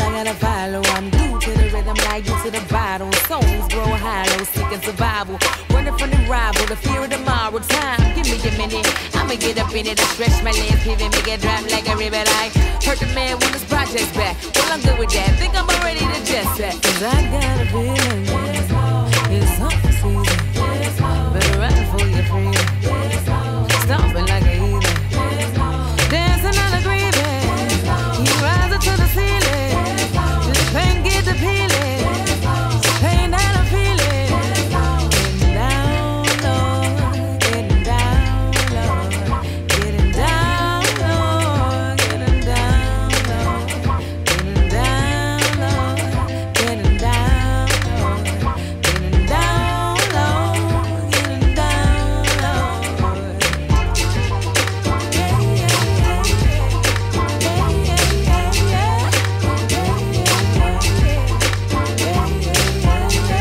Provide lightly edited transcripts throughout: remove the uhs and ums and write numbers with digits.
I gotta follow. I'm new to the rhythm, like you to the bottle. Souls grow hollow, seeking survival. Running from the rival, the fear of tomorrow. Time, give me a minute, I'ma get up in it. I stretch my legs, pivot, make it drop like a river. Like, hurt the man with his projects back. Well, I'm good with that, think I'm already to just that. Cause I got a feeling, it's humble season. Better run for your freedom. Stomping like a heathen, dancing on a grieving. He rises to the ceiling, this pain gets appealing. This pain that I'm feeling. Getting down low, getting down low, getting down low, getting down low, getting down low, getting down low, getting down low, getting down low. Yeah, yeah, yeah, yeah, yeah, yeah.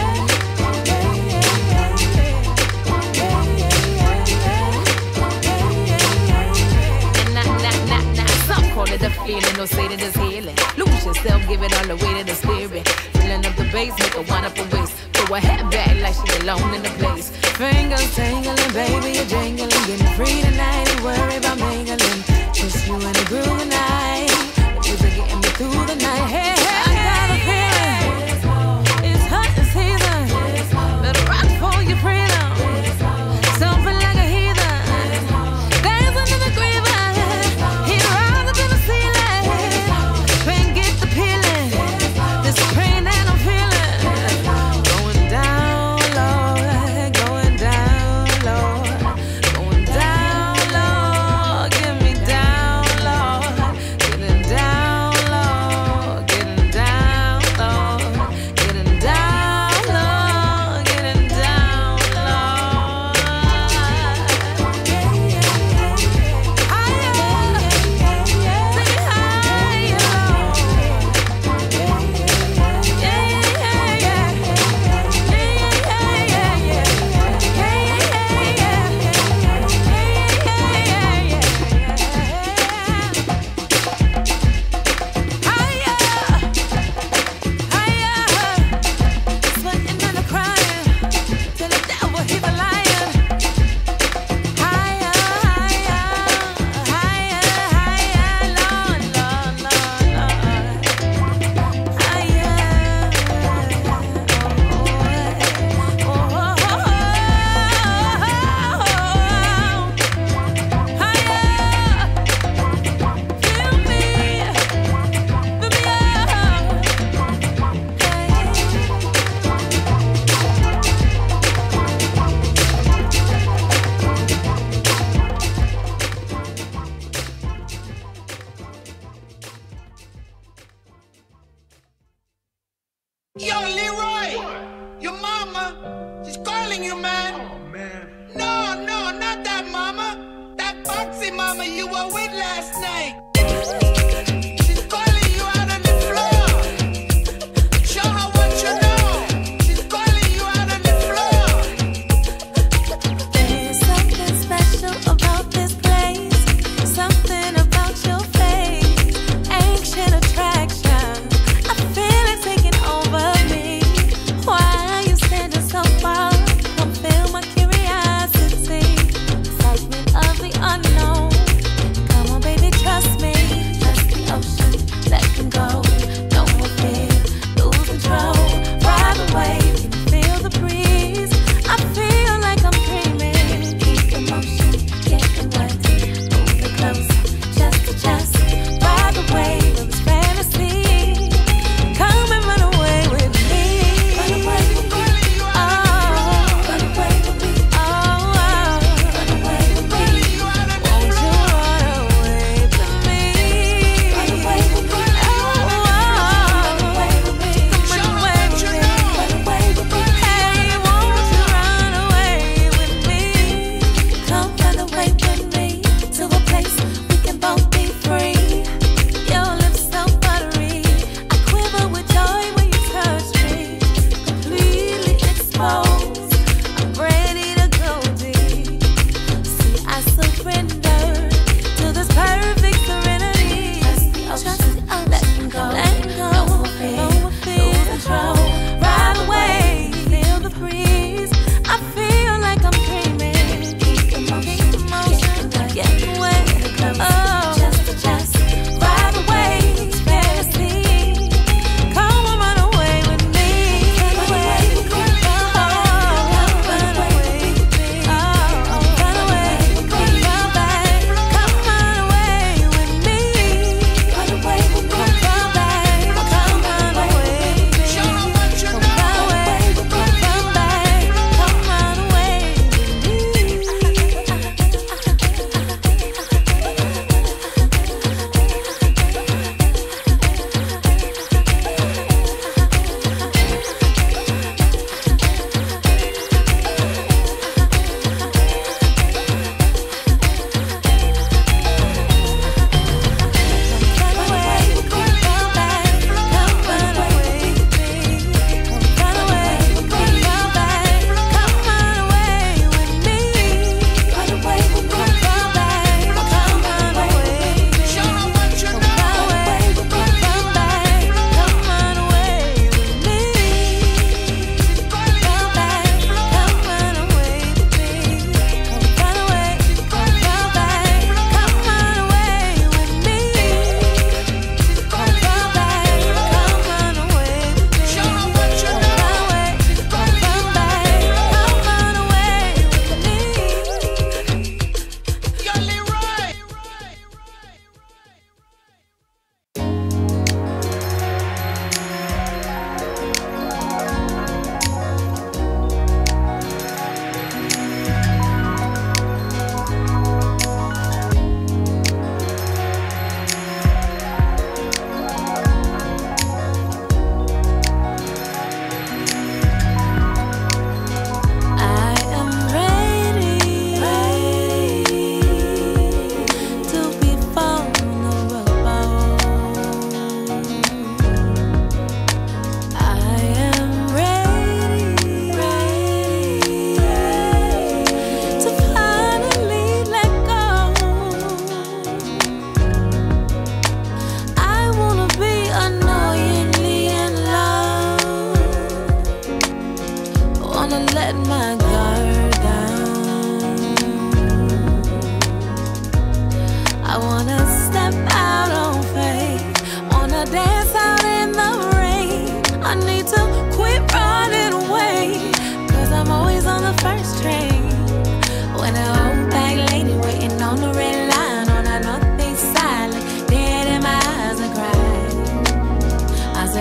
Some call it a feeling, no say that it's healing. Lose yourself, give it all away to the spirit. Filling up the bass, make her wind up her waist. Throw her head back like she's alone in the place. Fingers tangling, baby, you're jangling. Getting free tonight, don't worry about mingling. Just you and the groove tonight. The music getting me through the night. Hey, hey, I got a feeling. It's hot this season. Better rock for your freedom. Something like a heathen. Dancing in the grave. He rises to the ceiling. Pain gets the peeling. This pain that I'm feeling. Going down low, going down low, going down low. Get me down low, getting down low, getting down low, getting down low, getting down low. Sweating and crying till the devil he's a lion. Higher, higher, higher, higher, Lord, Lord, Lord, Lord. Higher, oh, oh, oh, oh, oh. Higher, fill me up. Higher. Yo, Leroy! Your mama! She's calling you, man! Oh, man. No, not that mama! That boxy mama you were with last night! She's calling you out on the floor! Show her what you know! She's calling you out on the floor! There's something special about this place. Something about your face. Ancient attraction. I feel it taking over me. Why are you standing so far from me?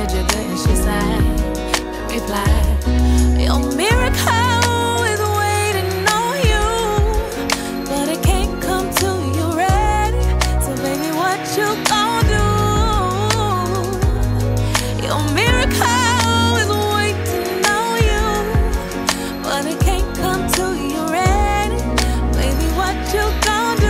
said you're good, and she signed and replied, your miracle is waiting on you, but it can't come till you're ready. So baby, what you gon' do? Your miracle is waiting on you, but it can't come till you're ready. Baby, what you gon' do?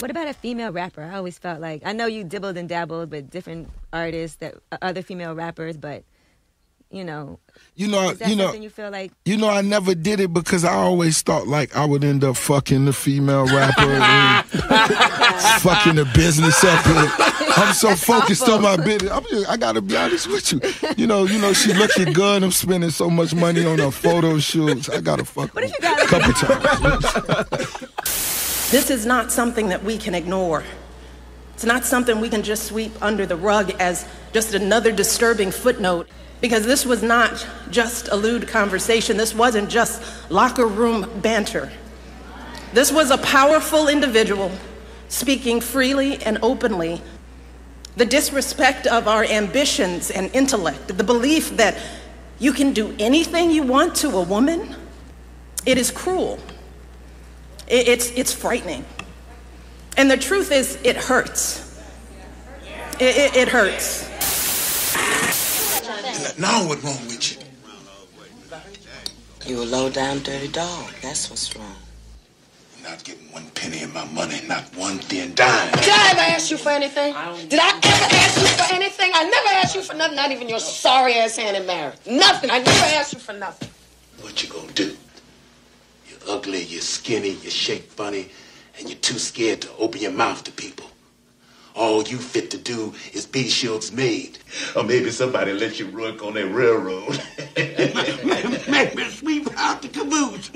What about a female rapper? I always felt like, I know you dibbled and dabbled with different artists, that other female rappers, but you know, you feel like, you know, I never did it because I always thought like I would end up fucking the female rapper, and fucking the business up. And I'm so That's focused awful. On my business. I gotta be honest with you. You know, she looking good. I'm spending so much money on her photo shoots. I gotta fuck her a couple times. This is not something that we can ignore. It's not something we can just sweep under the rug as just another disturbing footnote, because this was not just a lewd conversation. This wasn't just locker room banter. This was a powerful individual speaking freely and openly. The disrespect of our ambitions and intellect, the belief that you can do anything you want to a woman, it is cruel. It's frightening. And the truth is, it hurts. It hurts. Now what's wrong with you? You a low-down dirty dog. That's what's wrong. You're not getting one penny of my money, not one thin dime. Did I ever ask you for anything? Did I ever ask you for anything? I never asked you for nothing, not even your sorry-ass hand in marriage. Nothing. I never asked you for nothing. What you gonna do? You're ugly, you're skinny, you shake funny, and you're too scared to open your mouth to people. All you fit to do is be Shield's maid. Or maybe somebody let you work on their railroad. Maybe sweep out the caboose.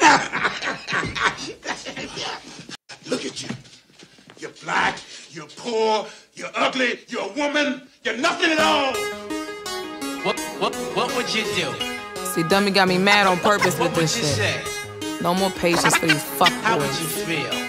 Look at you. You're black, you're poor, you're ugly, you're a woman, you're nothing at all. What would you do? See, Dummy got me mad on purpose with this shit. Say? No more patience for you fuck boys. How would you feel?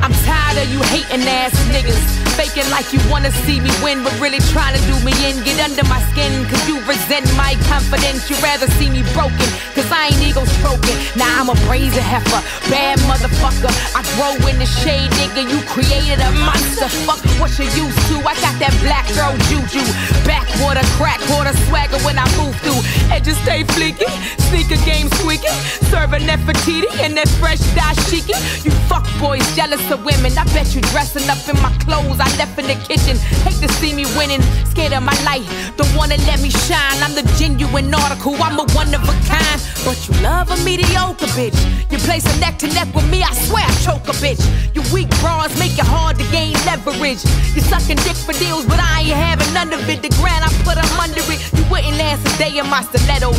I'm tired of you hating ass niggas. faking like you wanna see me win, but really trying to do me in. Get under my skin, cause you resent my confidence. You'd rather see me broken, cause I ain't ego stroking. Nah, I'm a brazen heifer, bad motherfucker. I grow in the shade, nigga, you created a monster. Fuck what you used to, I got that black girl juju. Backwater, crackwater swagger when I move through. Edges stay fleeky, sneaker game squeaky. Serving that Nefertiti and that fresh dashiki. You fuck boys jealous of women, I bet you dressing up in my clothes I left in the kitchen. Hate to see me winning, scared of my life, don't wanna let me shine. I'm the genuine article, I'm a one of a kind. But you love a mediocre bitch, you play some neck to neck with me, I swear I choke a bitch. You weak bras make it hard to gain leverage. You sucking dick for deals, but I ain't having none of it. The grand I put them under it, you wouldn't last a day in my stiletto.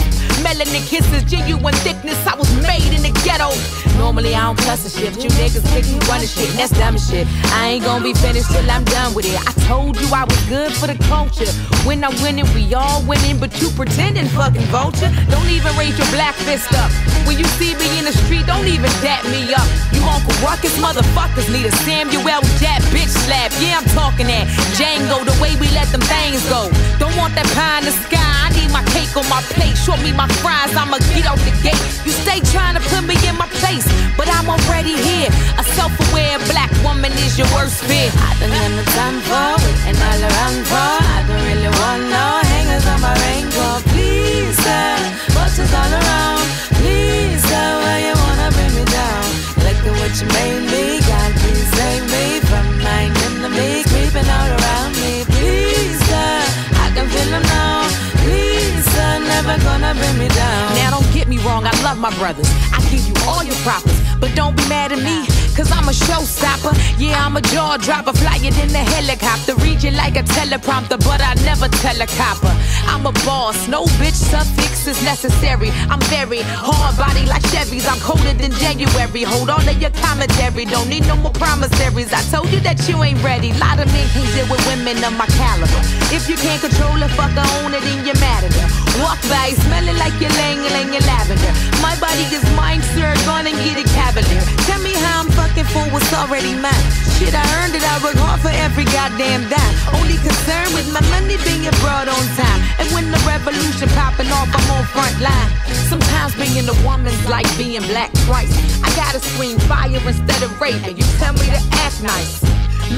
Melanin kisses, genuine thickness, I was made in the ghetto. Normally I don't cuss a shift, you niggas think you running shit, that's dumb shit. I ain't gonna be finished till I'm done with it. I told you I was good for the culture. When I'm winning, we all winning, but you pretending, fucking vulture. Don't even raise your black fist up. When you see me in the street, don't even dap me up. You Uncle Ruckus motherfuckers need a Samuel Jack bitch slap. Yeah, I'm talking that Django, the way we let them things go. Don't want that pie in the sky, I need my cake on my plate. Short me my fries, I'ma get out the gate. You stay trying to put me in my place, but I'm already here. A self-aware black woman is your worst fear. I done had no time for it, and all around for. I don't really want no hangers on my raincoat. Please, sir, buttons all around. Please, sir, why you wanna bring me down? Like the what you made me, God, please save me from mine enemies creeping all around me. Please, sir, I can feel them now. Please, sir, never gonna bring me down. Now don't get me wrong, I love my brothers, I give you all your props, but don't be mad at me, cause I'm a showstopper. Yeah, I'm a jaw dropper, flyin' in a helicopter. Read you like a teleprompter, but I never tell a copper. I'm a boss, no bitch suffix is necessary. I'm very hard body like Chevys, I'm colder than January. Hold on to your commentary, don't need no more promisaries. I told you that you ain't ready. Lot of men can't deal with women of my caliber. If you can't control it, fucker, own it and you're mad at her. Walk by, smelling like your lang your lavender. My body is mine, sir, gonna get it cavalier. Tell me how I'm fucking for what's already mine. Shit, I earned it, I work hard for every goddamn dime. Only concerned with my money being brought on time. And when the revolution popping off, I'm on front line. Sometimes being a woman's like being black twice. I gotta scream fire instead of raving. You tell me to act nice,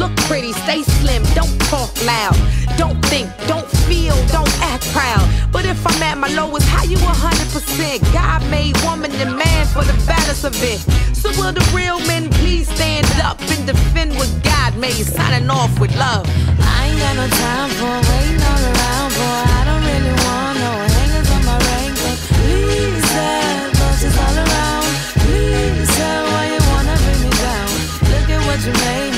look pretty, stay slim, don't talk loud. Don't think, don't feel, don't act proud. But if I'm at my lowest, how you 100%? God made woman and man for the baddest of it. So will the real men please stand up and defend what God made? Signing off with love. I ain't got no time for waiting all around, boy. I don't really want no hangers on my raincoat. Please, sir, buses all around. Please, sir, why you wanna bring me down? Look at what you made me.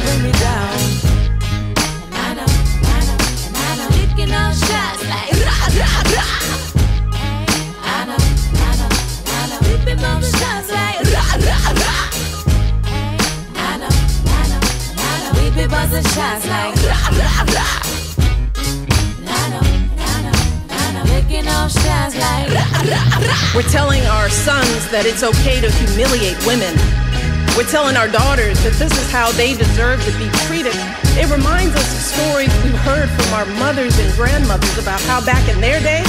Bring me down. And I know, and I know, licking all shots like rah, rah, rah. I know, and I know, ripping all the shots like rah, rah, rah. I know, we be buzzing shots like rah, rah, rah. I know, licking all shots like rah, rah, rah. We're telling our sons that it's okay to humiliate women. We're telling our daughters that this is how they deserve to be treated. It reminds us of stories we've heard from our mothers and grandmothers about how back in their day,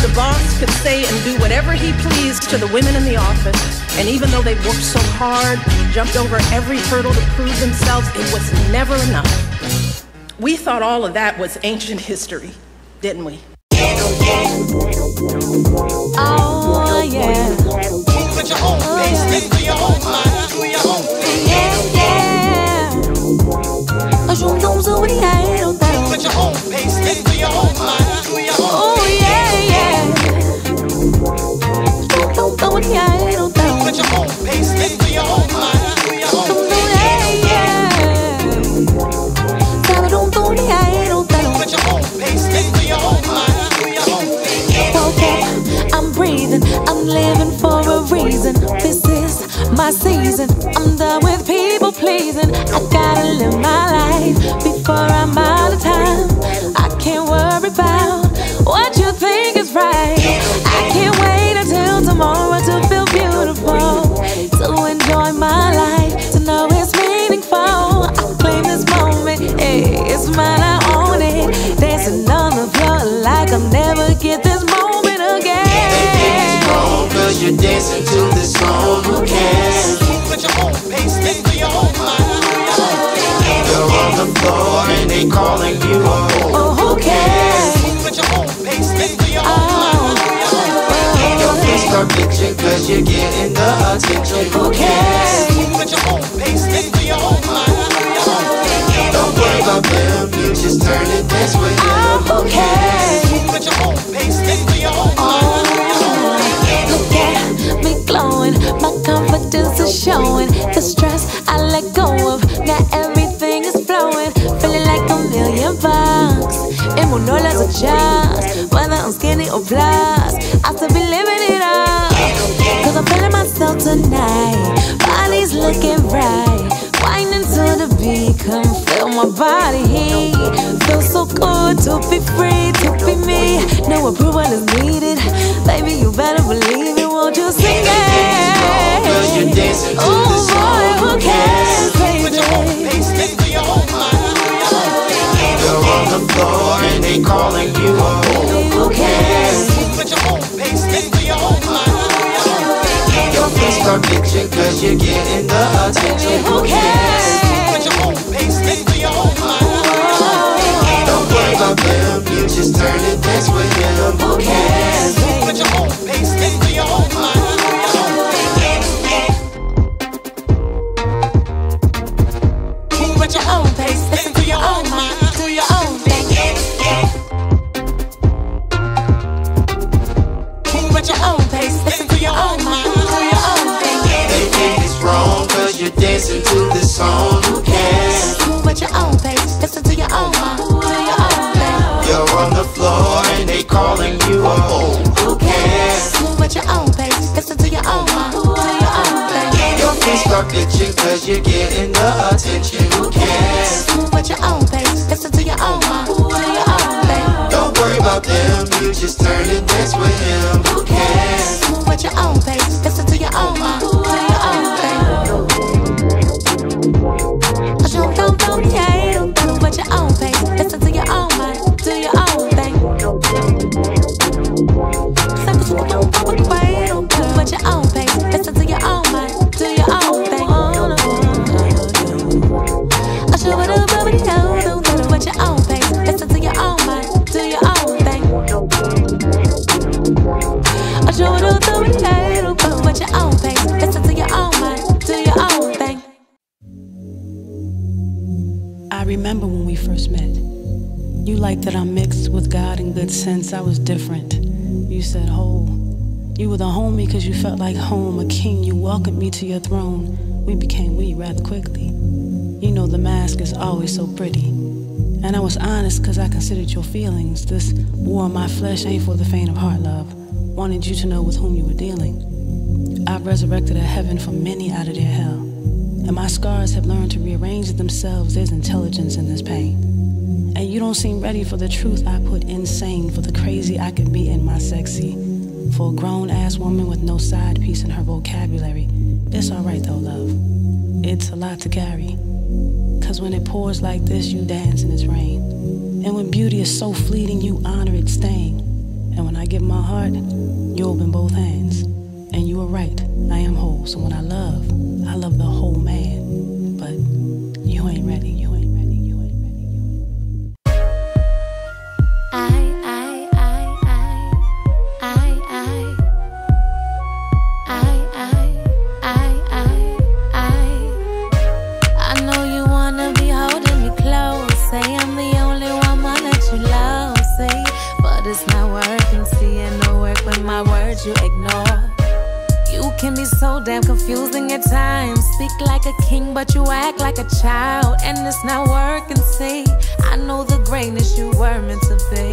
the boss could say and do whatever he pleased to the women in the office. And even though they worked so hard, jumped over every hurdle to prove themselves, it was never enough. We thought all of that was ancient history, didn't we? Oh, yeah. Put your own face, think to your own mind, do your own thing. Yeah, yeah. As you don't do it, I don't know. Put your own face, think to your own mind, do your own thing. Oh, yeah, yeah. You don't do it, I don't know. Put your own face, think to your own mind, do your own thing. Yeah, yeah. You don't do it, I don't know. Put your own face, think to your own mind, do your own thing. Okay, I'm breathing, I'm living for a reason. This is my season, I'm done with people pleasing. I gotta live my life before I'm the floor and they calling you a whore. Oh, who cares? Move at your own pace, stay for your own time. And your face got picture, cause you're getting the attention. Who cares? Move at your own pace, stay for your own time. Don't worry about them, you just turn and dance with them. Oh, who cares? Move at your own pace, stay for your own time. Look at me glowing, my confidence is showing. The stress I let go of, now everything is flowing. Feeling like $1,000,000. And we'll no less a chance, whether I'm skinny or plus, I still be living it up. Cause I'm feeling myself tonight, body's looking right. Winding to the beat, come feel my body heat. Feels so good to be free, to be me. No approval is needed, baby you better believe it, won't you sing it? You're dancing to the song. Who cares, baby? You're on the floor and they calling you a whore. Who cares? Your face got picture cause you're getting the attention. Who cares? Don't worry about them, you just turn and dance with them. Who cares? Put your own pace into your own mind. You're dancing to the song. Who cares? Move at your own pace. Listen to your own mind. Do your own thing. You're on the floor and they calling you a whore. Who cares? Move at your own pace. Listen to your own mind. Do your own thing. Your face start itching cause you're getting the attention. Who cares? Move at your own pace. Listen to your own mind. Do your own thing. Don't worry about them. You just turn and dance with him. Who cares? Move at your own pace. Listen to your own mind. Do your own thing. Remember when we first met, you liked that I mixed with God and good sense. I was different. You said whole. You were the homie because you felt like home, a king. You welcomed me to your throne. We became we rather quickly. You know the mask is always so pretty. And I was honest because I considered your feelings. This war on my flesh ain't for the faint of heart, love. Wanted you to know with whom you were dealing. I've resurrected a heaven for many out of their hell. And my scars have learned to rearrange themselves. There's intelligence in this pain. And you don't seem ready for the truth I put insane, for the crazy I could be in my sexy, for a grown-ass woman with no side piece in her vocabulary. It's all right though, love. It's a lot to carry. Cause when it pours like this, you dance in its rain. And when beauty is so fleeting, you honor its stain. And when I give my heart, you open both hands. And you are right, I am whole. So when I love the whole man, but you ain't ready, you ain't ready, you ain't ready, you ain't ready. I know you wanna be holding me close, say I'm the only one that you love, say, but it's not working, seeing the work when my words you ignore. You can be so damn confusing at times. Speak like a king, but you act like a child. And it's not working, see. I know the greatness you were meant to be.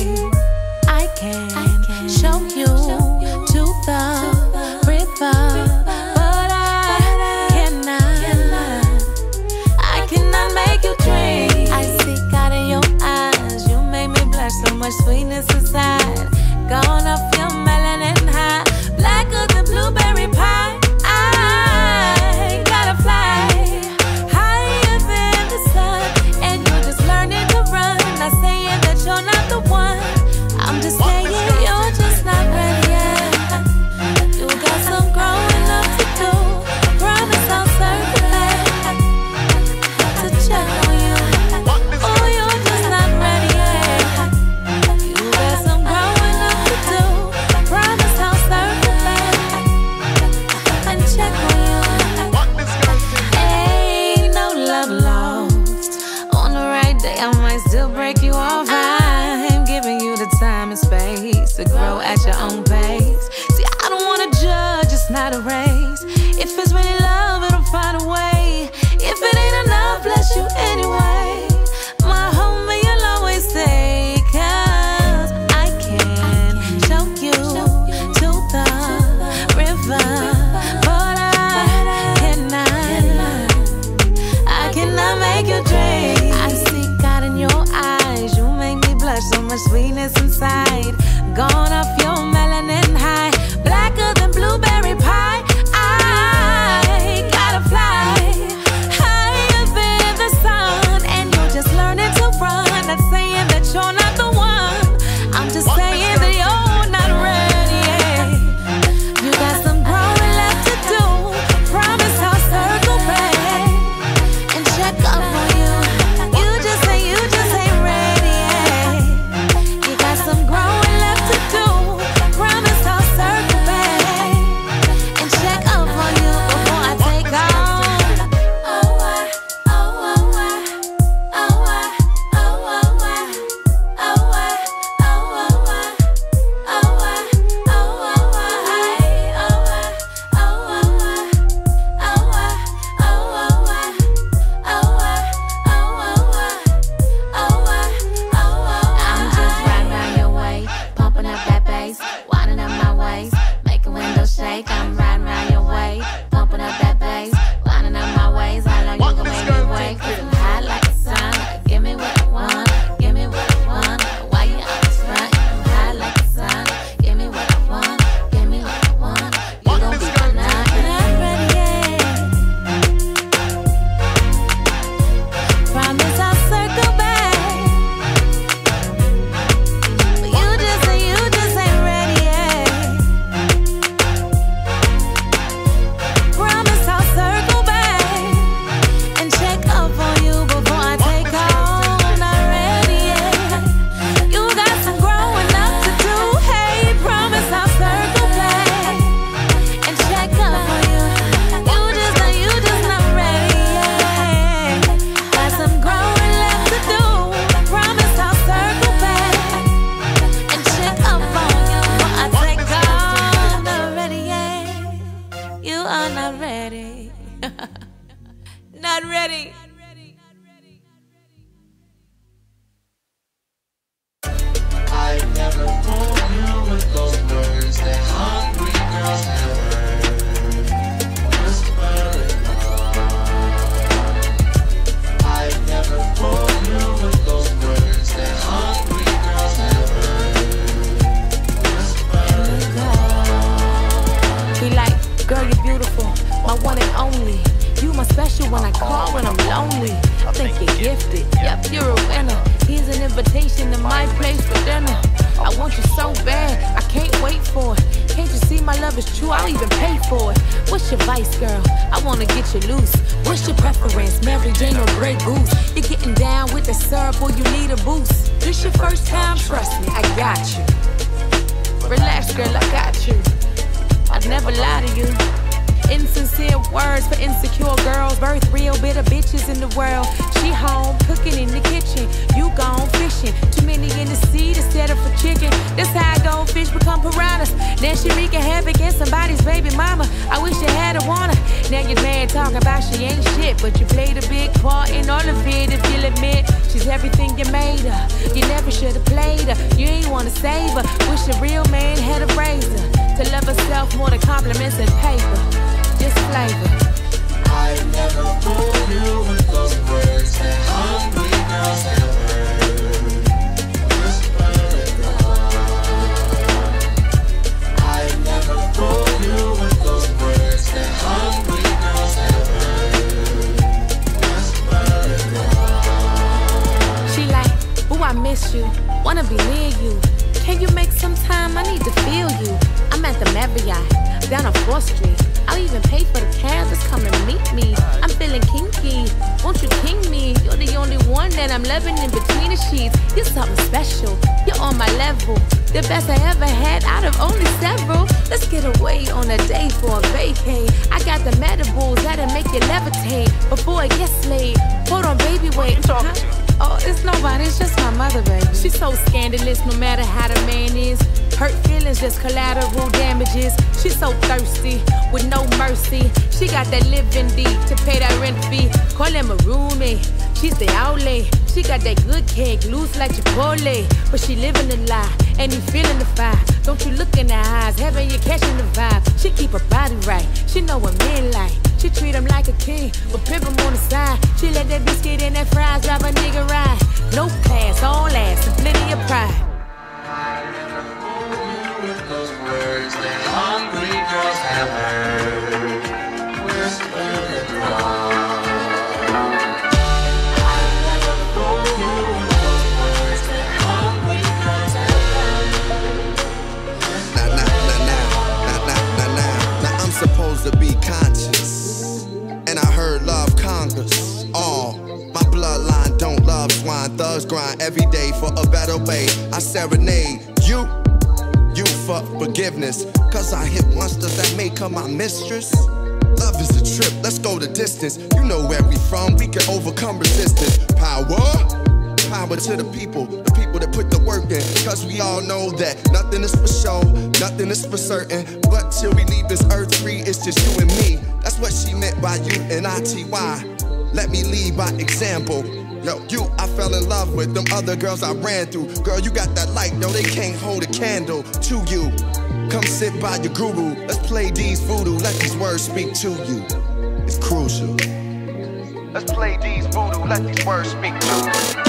I can show you to the river, but I cannot. I cannot make you dream. I see God in your eyes. You made me blush, so much sweetness inside. Gone off your melanin high, blacker than blueberry pie. I gotta fly higher than the sun, and you're just learning to run. Not saying that you're not the one, I'm just saying you're just not ready yet. You got some growing up still break you off. I'm giving you the time and space to grow at your own pace. See, I don't wanna judge, it's not a race. If it's really love, it'll find a way. If it ain't enough, bless you anyway. My homie, you'll always say, 'cause I can show you to the river. So much sweetness inside, gone off your melanin high, blacker than blueberry pie. I gotta fly higher than the sun, and you're just learning to run. Not saying that you're not the one, I'm just saying that you're not ready. Yeah. You got some growing left to do. Promise I'll circle back and check up on you. You just ain't ready. Not ready. I never fooled you with those words that hungry girls have heard. Whisper it on. I never fooled you with those words that hungry girls have heard. Whisper it on. Be like, girl, you're beautiful, my one and only. You my special when I call when I'm lonely. I think you're gifted, yep, you're a winner. Here's an invitation to my place for dinner. I want you so bad, I can't wait for it. Can't you see my love is true, I'll even pay for it. What's your vice, girl? I wanna get you loose. What's your preference, Mary Jane or Grey Goose? You're getting down with the syrup or you need a boost. This your first time, trust me, I got you. Relax, girl, I got you. I'd never lie to you. Insincere words for insecure girls. Birth real bitter bitches in the world. She home, cooking in the kitchen. You gone fishing. Too many in the seed instead of for chicken. That's how I go, fish become piranhas. Then she wreaking havoc in somebody's baby mama. I wish I had a wanna. Now your man talking about she ain't shit, but you played a big part in all of it. If you'll admit, she's everything you made her. You never should've played her. You ain't wanna save her. Wish a real man had a razor to love herself more than compliments and paper. This flavor. I never fooled you with those words that hungry girls have heard. Whisper it loud. I never fooled you with those words that hungry girls have heard. Whisper it loud. She like, ooh, I miss you, wanna be near you. Can you make some time? I need to feel you. I'm at the Marriott, down on 4th Street. I'll even pay for the cab, just come and meet me. I'm feeling kinky, won't you king me? You're the only one that I'm loving in between the sheets. You're something special, you're on my level. The best I ever had out of only several. Let's get away on a day for a vacay. I got the medibles that'll make you levitate before it gets late. Hold on, baby, wait. Huh? Oh, it's nobody, it's just my mother, baby. She's so scandalous, no matter how the man is. Hurt feelings, just collateral damages. She's so thirsty, with no mercy. She got that living deed to pay that rent fee. Call him a roomie, she's the outlay. She got that good cake, loose like Chipotle. But she living a lie, and he feeling the fire. Don't you look in her eyes, heaven, you're catching the vibe. She keep her body right, she know what men like. She treat him like a king, but pimp him on the side. She let that biscuit and that fries drive a nigga ride. No class, all ass, and plenty of pride. I never fooled you with those words that hungry girls have heard. Whisper the ground. Supposed to be conscious, and I heard love conquers all. My bloodline don't love swine, thugs grind every day for a better way. I serenade you, you for forgiveness, cause I hit once, does that make her my mistress? Love is a trip, let's go the distance. You know where we from, we can overcome resistance. Power? Power to the people that put the work in. Cause we all know that nothing is for show, nothing is for certain. But till we leave this earth free, it's just you and me. That's what she meant by you and I-T-Y. Let me lead by example. Yo, you, I fell in love with them other girls I ran through. Girl, you got that light, no, they can't hold a candle to you. Come sit by your guru, let's play these voodoo, let these words speak to you. It's crucial. Let's play these voodoo, let these words speak to you.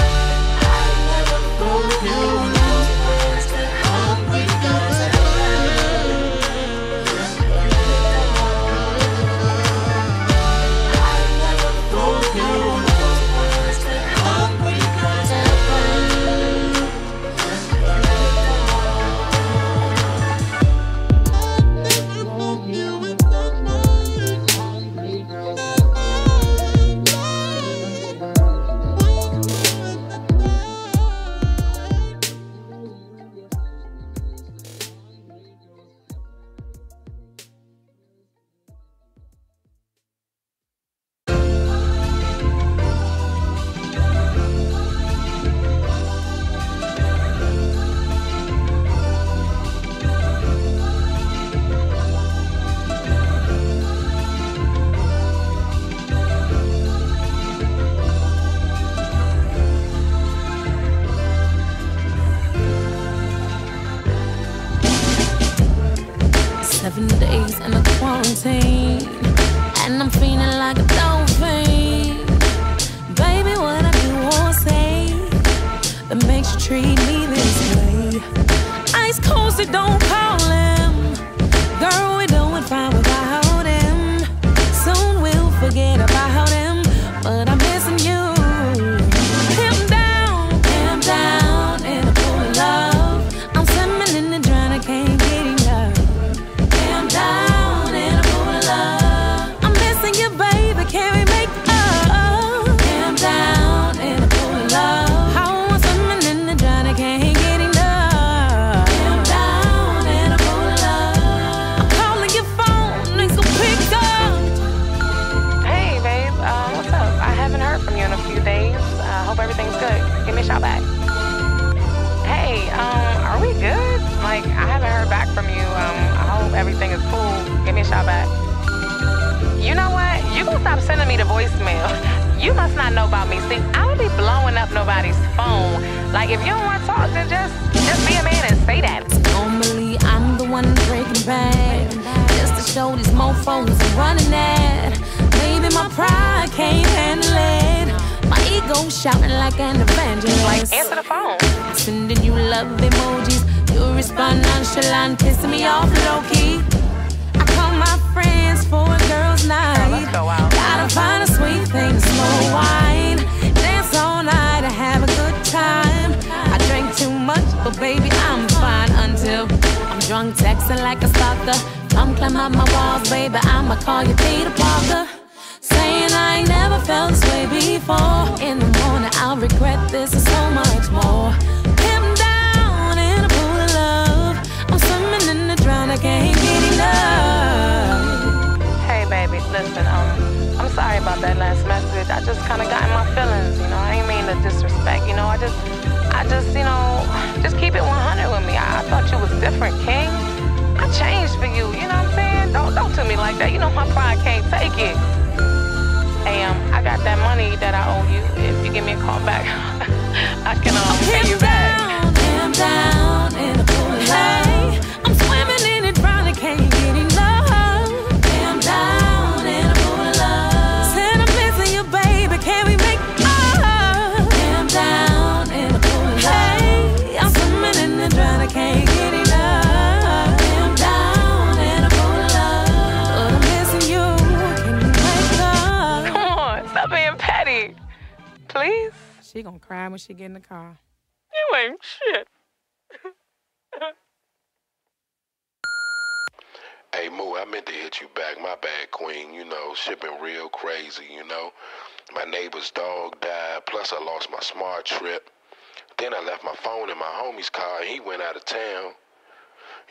Don't you I just, you know, just keep it 100 with me. I thought you was different, King. I changed for you, you know what I'm saying? Don't do me like that. You know my pride can't take it. Hey, I got that money that I owe you. If you give me a call back, I can pay you back. I'm down in the pool of light. I'm swimming in it, probably can't get enough. I'm down in the pool of love. Said I'm missing you, baby. Can we make up? I'm down in the pool of light. I'm swimming in it, probably can't get enough. I'm down in the pool of love. But I'm missing you. Can we make up? Come on, stop being petty, please. She gonna cry when she get in the car. You ain't shit. Hey, Moo, I meant to hit you back. My bad, Queen. You know, shit been real crazy, you know. My neighbor's dog died, plus I lost my smart trip. Then I left my phone in my homie's car, and he went out of town,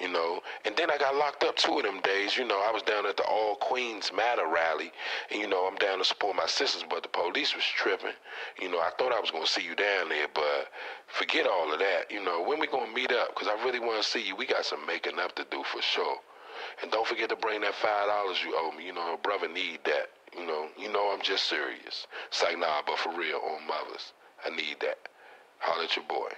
you know. And then I got locked up 2 of them days, you know. I was down at the All Queens Matter rally, and, you know, I'm down to support my sisters, but the police was tripping. You know, I thought I was going to see you down there, but forget all of that. You know, when we going to meet up? Because I really want to see you. We got some making up to do for sure. And don't forget to bring that $5 you owe me. You know, a brother need that. You know I'm just serious. It's like, nah, but for real, on mothers, I need that. Holler at your boy.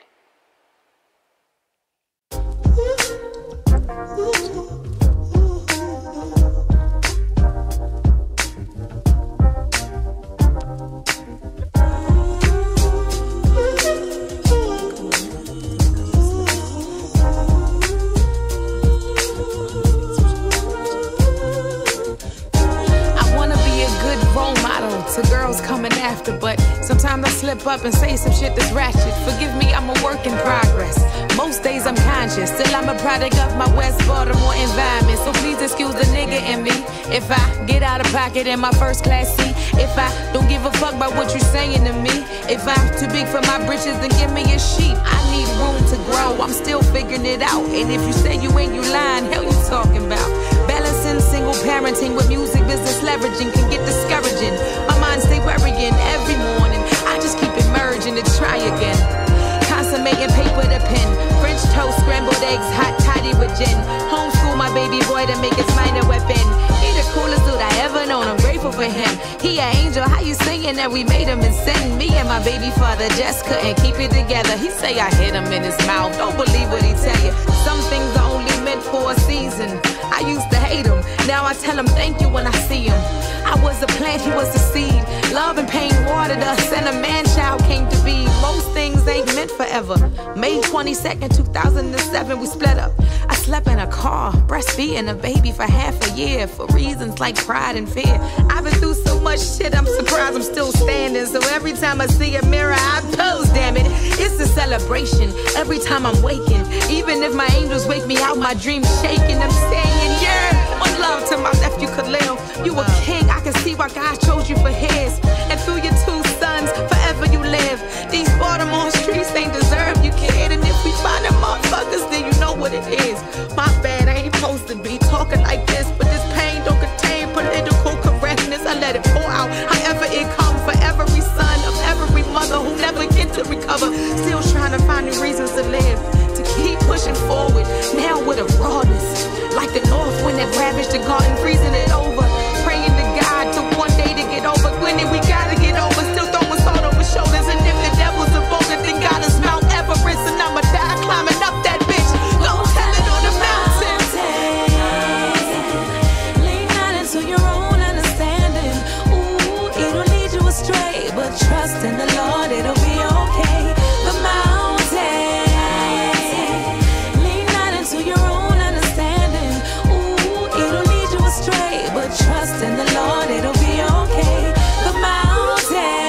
But sometimes I slip up and say some shit that's ratchet. Forgive me, I'm a work in progress. Most days I'm conscious. Still I'm a product of my West Baltimore environment. So please excuse the nigga in me if I get out of pocket in my first class seat. If I don't give a fuck about what you're saying to me. If I'm too big for my britches, then give me a sheep. I need room to grow, I'm still figuring it out. And if you say you ain't, you lying, hell you talking about? Balancing single parenting with music business leveraging can get discouraging. My mind stay worrying every morning. I just keep emerging to try again. Consummating paper to pen, French toast, scrambled eggs, hot toddy with gin. Homeschool my baby boy to make his mind a weapon. He the coolest dude I ever known, I'm grateful for him. He an angel, how you saying that we made him and send me and my baby father just couldn't keep it together. He say I hit him in his mouth, don't believe what he tell you. Some things are only meant for a season. I used to hate him, now I tell him thank you when I see him. I was a plant, he was a seed. Love and pain watered us and a man-child came to be. Most things ain't meant forever. May 22nd, 2007, we split up. I slept in a car, breastfeeding a baby for half a year for reasons like pride and fear. I've been through so much shit, I'm surprised I'm still standing. So every time I see a mirror, I pose, damn it. It's a celebration every time I'm waking. Even if my angels wake me out, my dreams shaking. I'm saying, yeah, one love to my nephew Khalil. You a king, I can see why God chose you for his. And through your 2 sons, forever you live. These Baltimore streets ain't deserve you, kid. And if we find them motherfuckers, then you know what it is. My bad, I ain't supposed to be talking like this, but this pain don't contain political correctness. I let it pour out, however it comes, for every son of every mother who never get to recover. Still trying to find new reasons to live, to keep pushing forward, now with a rawness. Like the north wind that ravaged the garden, freezing it over. Praying to God to one day to get over. Gwenny, we gotta get over. Still throwing salt over shoulders. And if the devil's a boulder, then God is Mount Everest. And I'ma die climbing up that bitch. Go tell it on the mountain. Lean not into your own understanding. Ooh, it'll lead you astray. But trust in the Lord, it'll be okay. The mountain. Trust in the Lord, it'll be okay. The mountain.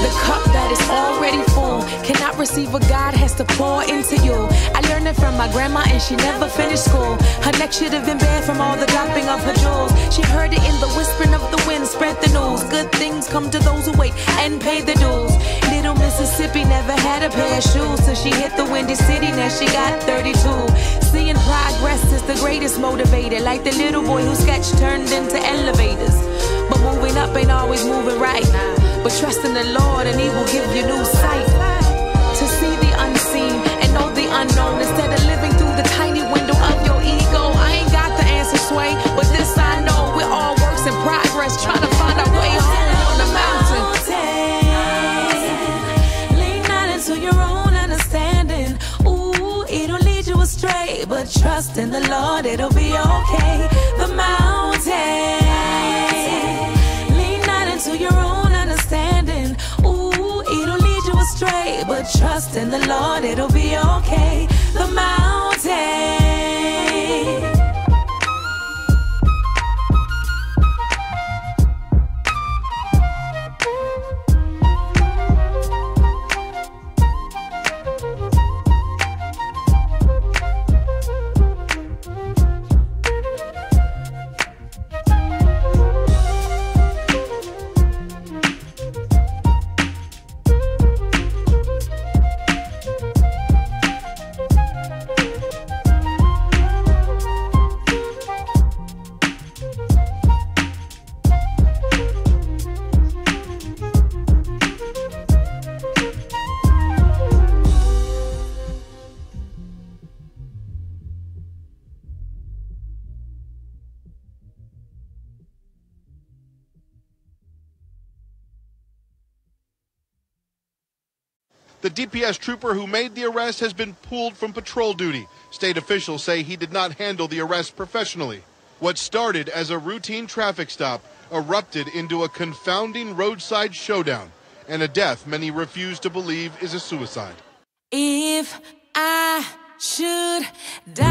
The cup that is already full cannot receive what God has to pour into you. From my grandma and she never finished school. Her neck should have been bad from all the dropping of her jewels. She heard it in the whispering of the wind, spread the news. Good blessings come to those who wait and pay the dues. Little Mississippi never had a pair of shoes till she hit the Windy City, now she got 32. Seeing progress is the greatest motivator, like the little boy whose sketch turned into elevators. But moving up ain't always moving right, but trust in the Lord and He will give you new sight to see the unseen and know the unknown instead of living through the tiny window of your ego. I ain't got the answer, Sway, but this I know, we're all works in progress, trying to find our way home on the mountain. Lean not into your own understanding. Ooh, it'll lead you astray, but trust in the Lord, it'll be okay. The mountain, lean not into your own understanding. Ooh, it'll lead you astray, but trust in the Lord, it'll be okay. The mountain. The DPS trooper who made the arrest has been pulled from patrol duty. State officials say he did not handle the arrest professionally. What started as a routine traffic stop erupted into a confounding roadside showdown and a death many refuse to believe is a suicide. If I should die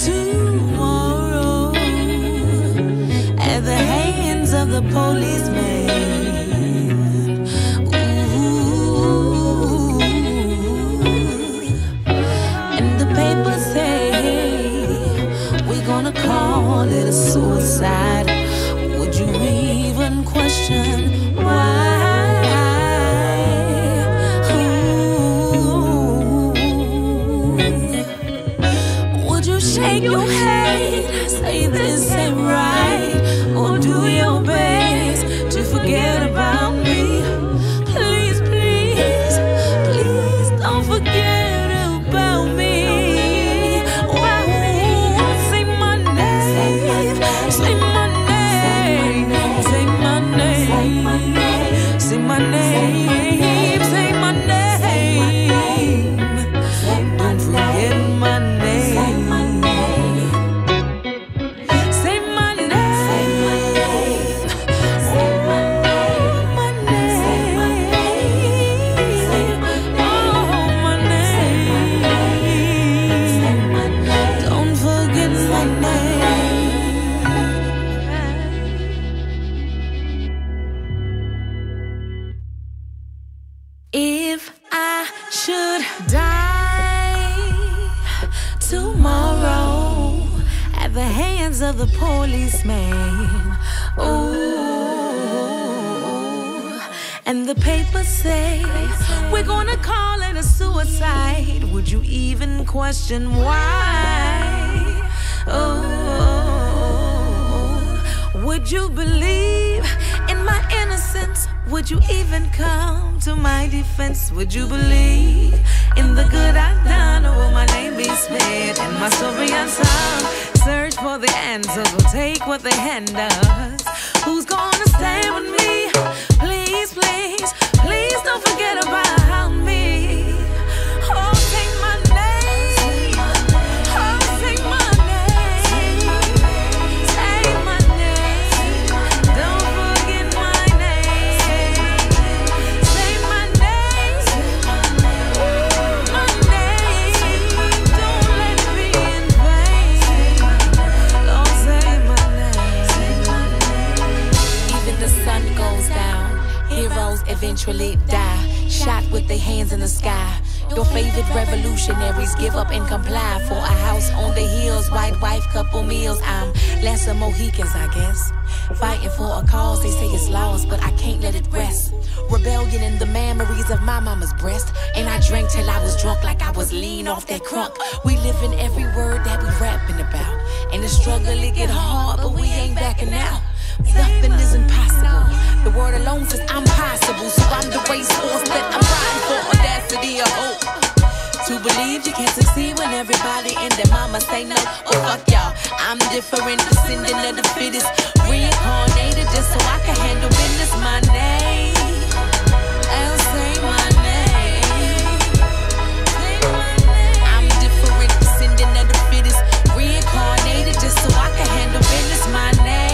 tomorrow at the hands of the policeman, call it a suicide, would you even question why? Ooh. Would you shake your head, say this ain't right, or do your best to forget about me? Please, please, please don't forget. The policeman, ooh, and the papers say we're gonna call it a suicide. Would you even question why? Oh, would you believe in my innocence? Would you even come to my defense? Would you believe in the good I've done, or will my name be smeared and my story unsung? Search for the answers, we'll take what they hand us. Who's gonna stay with me? Please, please, please don't forget about me. Oh, sing my name. Oh, sing my name. Say my name. Don't forget my name. Say my name. Ooh, my name. Don't let it be in eventually die, shot with their hands in the sky. Your favorite revolutionaries give up and comply for a house on the hills, white wife, couple meals. I'm less of Mohicans, I guess. Fighting for a cause, they say it's lost, but I can't let it rest. Rebellion in the memories of my mama's breast. And I drank till I was drunk like I was lean off that crunk. We live in every word that we rapping about. And the struggle, it get hard, but we ain't backing out. Nothing is impossible. The word alone says I'm possible. So I'm the racehorse that I'm riding for audacity or hope. To believe you can succeed when everybody and their mama say no. Oh, fuck y'all, I'm different, descendant of the fittest. Reincarnated just so I can handle business. My name, I'll say my name. I'm different, descendant of the fittest. Reincarnated just so I can handle business. My name.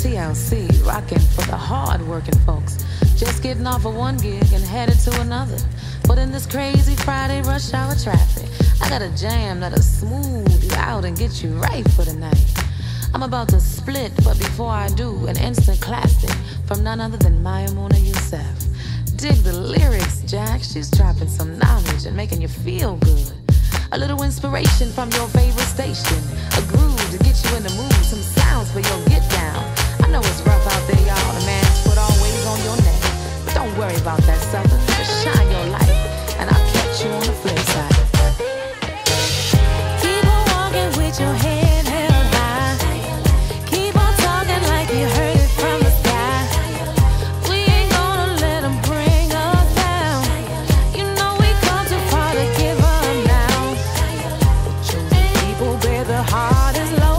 TLC, rocking for the hard-working folks. Just getting off of one gig and headed to another. But in this crazy Friday rush hour traffic, I got a jam that'll smooth you out and get you right for the night. I'm about to split, but before I do, an instant classic from none other than Maimouna Youssef. Dig the lyrics, Jack. She's dropping some knowledge and making you feel good. A little inspiration from your favorite station. A groove to get you in the mood. Some sounds for your get down. I know it's rough out there, y'all. The man's foot always on your neck. But don't worry about that, sucker. Just shine your light, and I'll catch you on the flip side. Keep on walking with your head held high. Keep on talking like you heard it from the sky. We ain't gonna let them bring us down. You know we come too far to give up now. Chosen people bear the hardest load.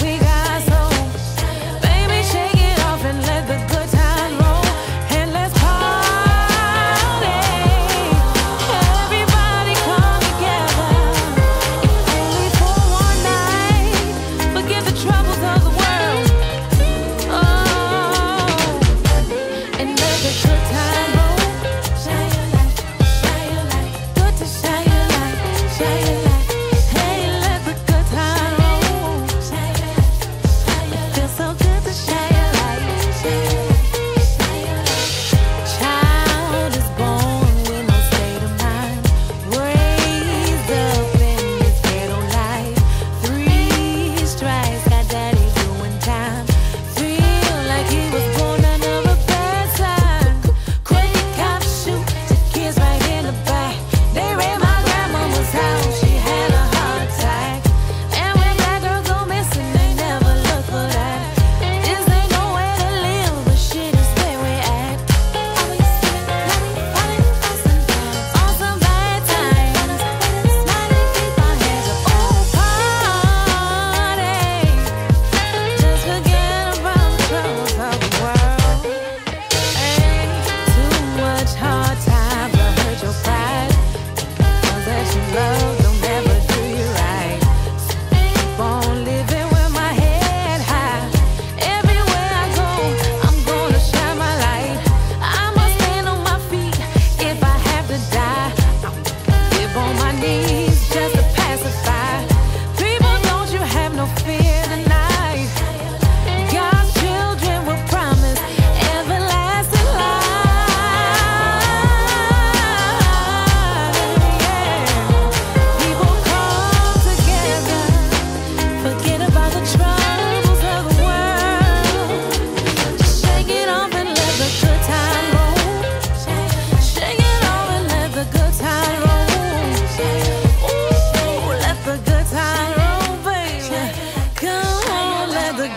We got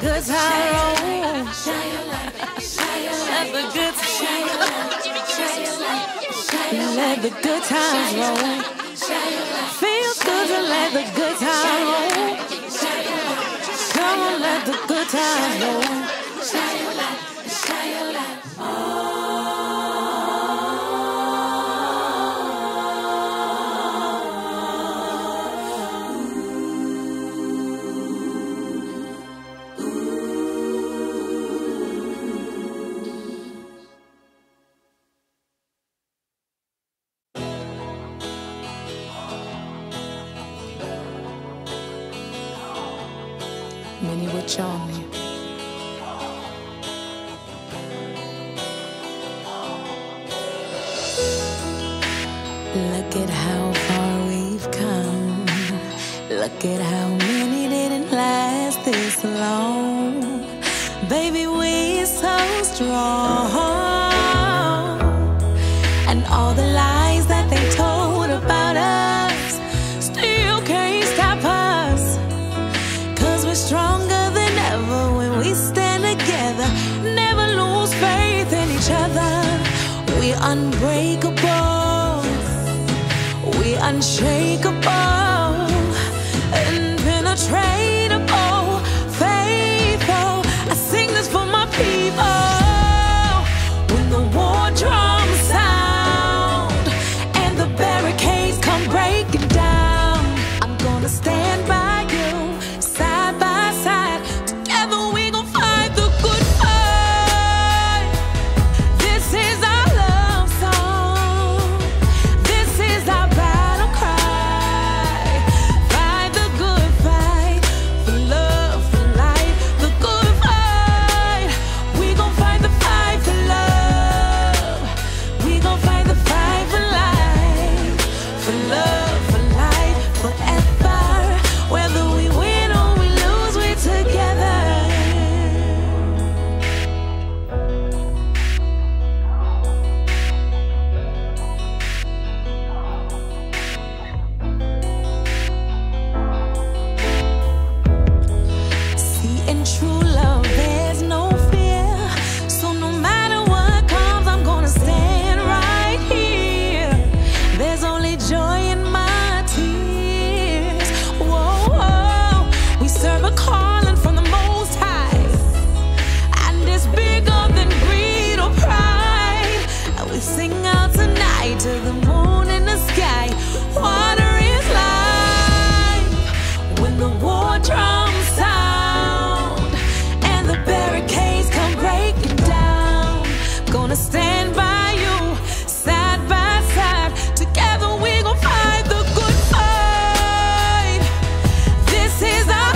good time. Let the good times roll. Feels good to let the good times roll. Come on, let the good times roll. Many were charming, look at how far we've come. Look at how many didn't last this long. Baby, we're so strong, and all the lies that they told about us still can't stop us, 'cause we're strong. We're unbreakable, we're unshakable, impenetrable, faithful. I sing this for my people. When the war drums sound and the barricades come breaking down, I'm gonna stand by you, side by side. Together we gon' fight the good fight. This is our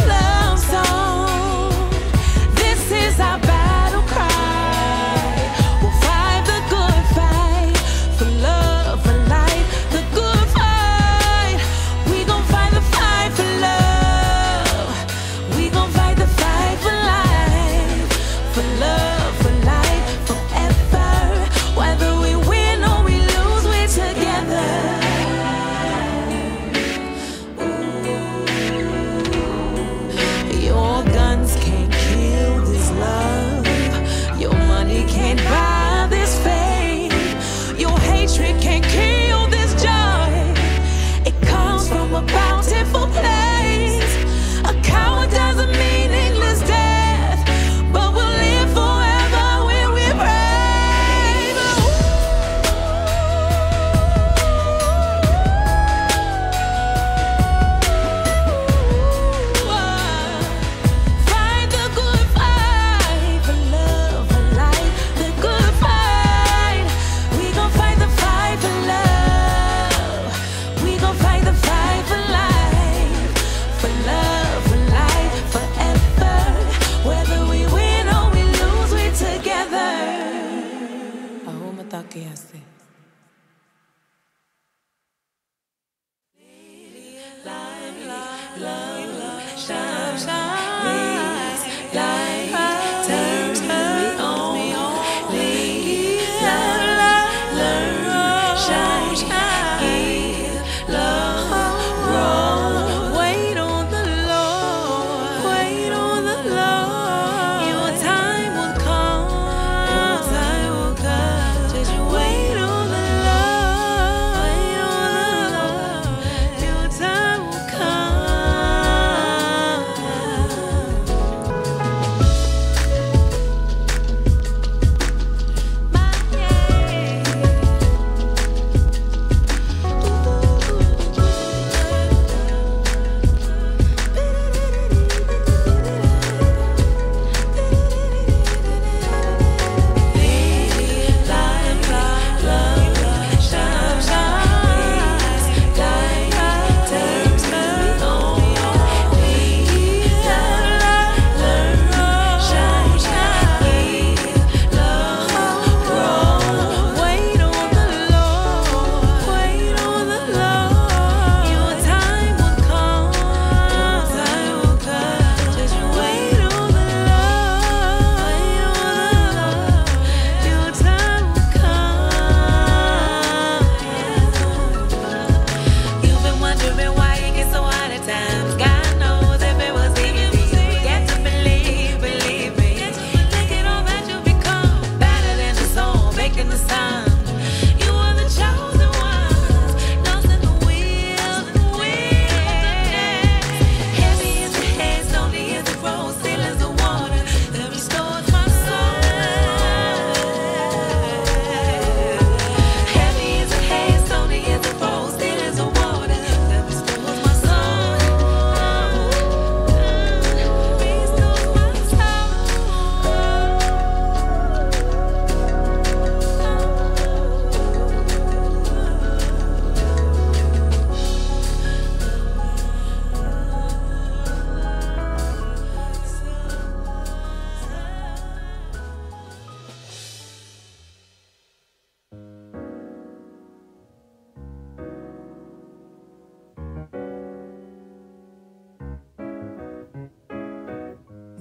Lord, wait on the Lord.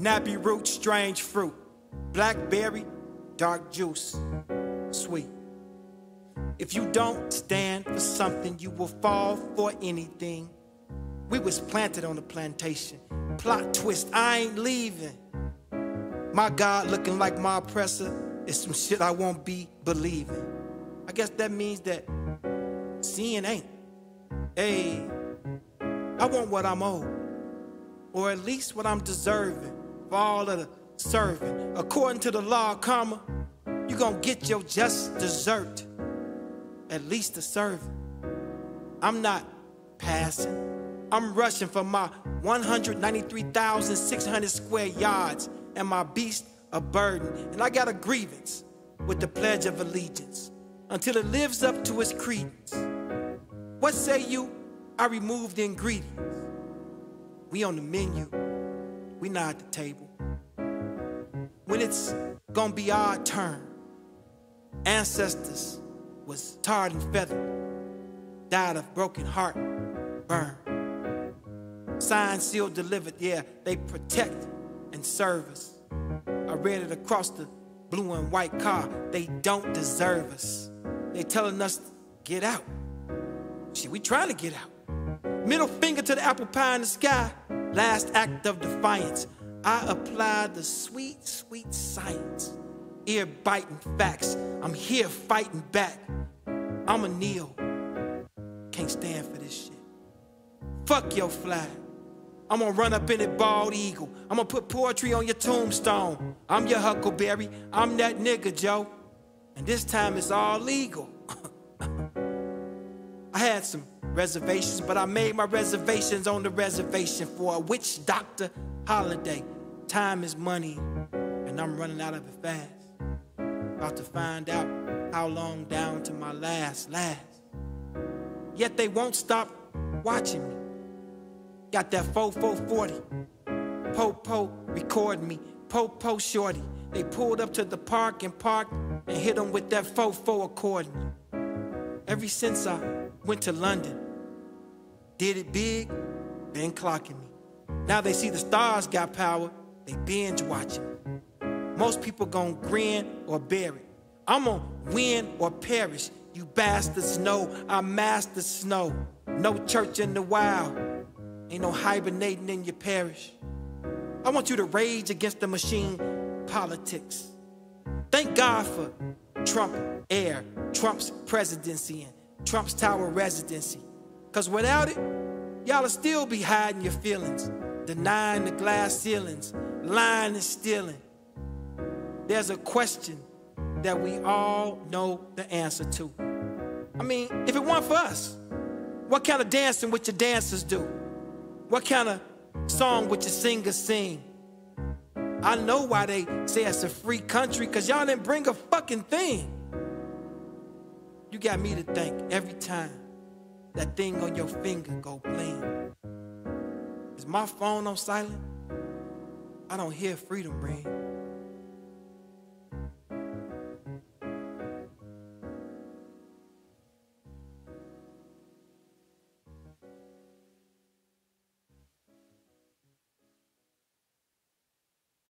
Nappy root, strange fruit. Blackberry, dark juice, sweet. If you don't stand for something, you will fall for anything. We was planted on the plantation. Plot twist, I ain't leaving. My God looking like my oppressor is some shit I won't be believing. I guess that means that sin ain't. Hey, I want what I'm owed, or at least what I'm deserving for all of the serving. According to the law of karma, you gonna get your just dessert, at least the serving. I'm not passing. I'm rushing for my 193,600 square yards and my beast a burden. And I got a grievance with the Pledge of Allegiance until it lives up to its credence. What say you? I remove the ingredients. We on the menu. We not at the table. When it's gonna be our turn. Ancestors was tarred and feathered, died of broken heart, burned. Signed, sealed, delivered. Yeah, they protect and serve us. I read it across the blue and white car. They don't deserve us. They telling us to get out. Shit, we trying to get out. Middle finger to the apple pie in the sky. Last act of defiance. I apply the sweet, sweet science. Ear-biting facts. I'm here fighting back. I'm a Neo. Can't stand for this shit. Fuck your flag. I'm gonna run up in it, bald eagle. I'm gonna put poetry on your tombstone. I'm your Huckleberry. I'm that nigga, Joe. And this time it's all legal. I had some reservations, but I made my reservations on the reservation for a witch doctor holiday. Time is money, and I'm running out of it fast. About to find out how long down to my last. Yet they won't stop watching me. Got that 4440. Po-po record me. Po-po shorty. They pulled up to the park and parked and hit them with that 44 accordion. Ever since I went to London, did it big, been clocking me. Now they see the stars got power, they binge watching me. Most people gon' grin or bear it. I'm gonna win or perish. You bastards know I master snow. No church in the wild. Ain't no hibernating in your parish. I want you to rage against the machine politics. Thank God for Trump air, Trump's presidency, and Trump's Tower residency. Cause without it, y'all'll still be hiding your feelings, denying the glass ceilings, lying and stealing. There's a question that we all know the answer to. I mean, if it weren't for us, what kind of dancing would your dancers do? What kind of song would your singers sing? I know why they say it's a free country, cause y'all didn't bring a fucking thing. You got me to think every time that thing on your finger go bling. Is my phone on silent? I don't hear freedom ring.